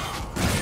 Double kill.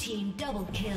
team double kill.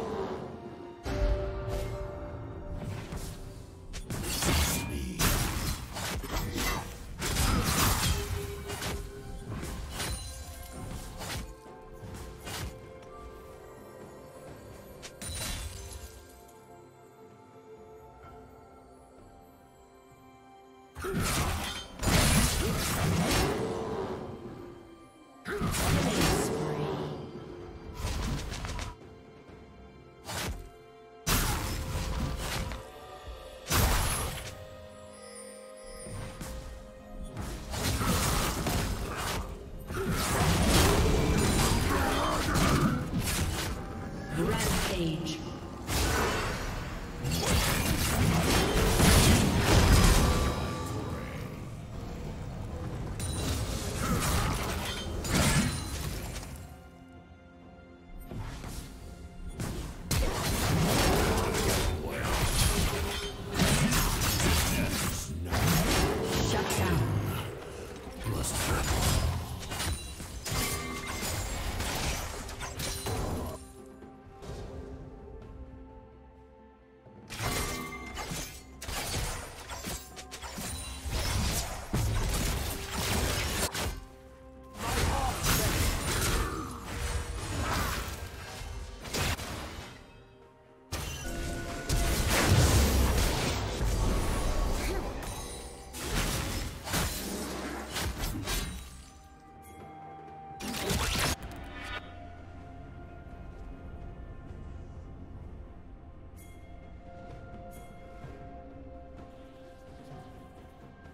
Rampage.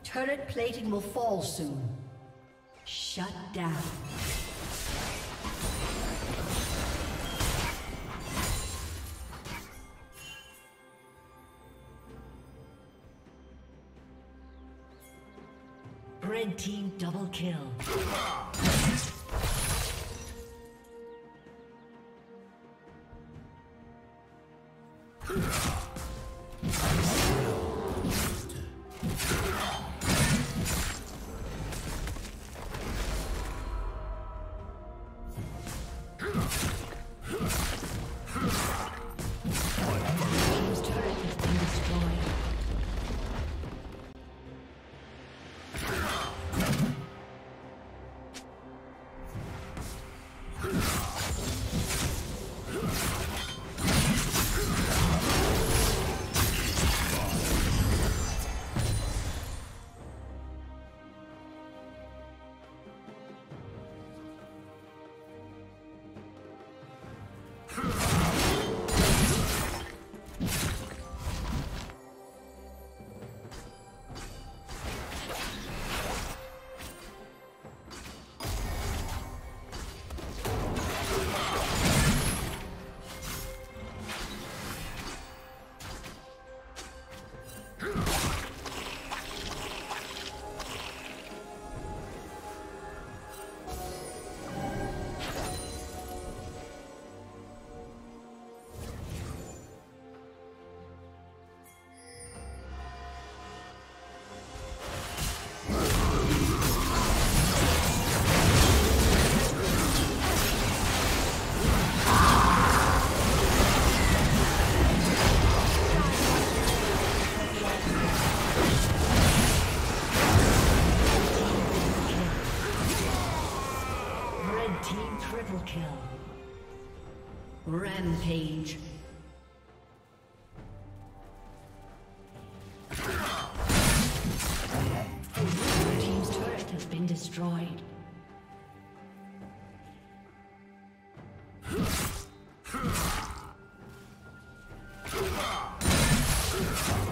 Turret plating will fall soon. Shut down. Red team double kill. Rampage. Your team's turret has been destroyed. Blue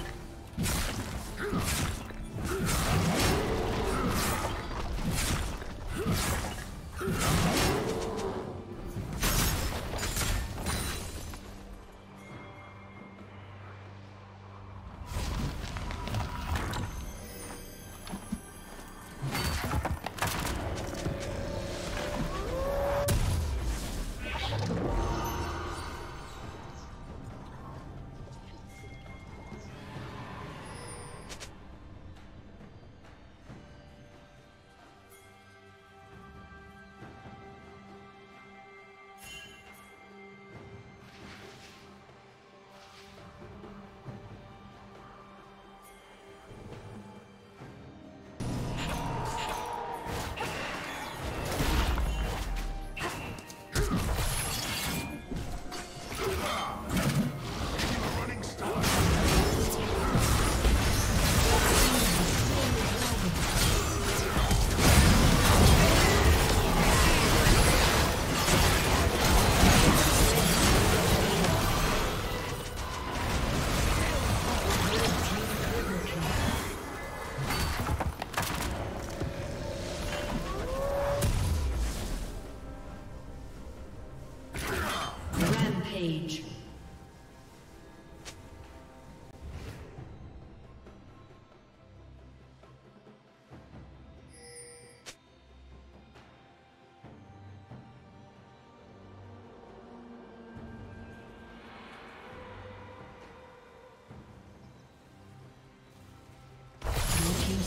Destroyed.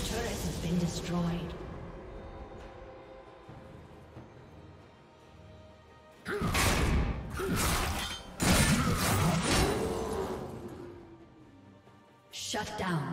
Shut down.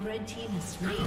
Red team is slain.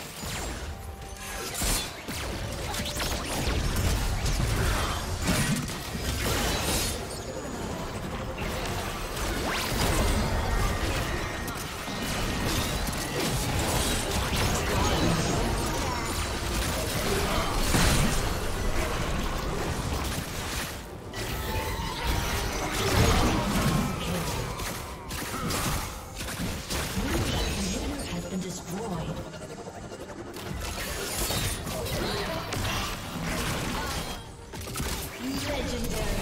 Legendary.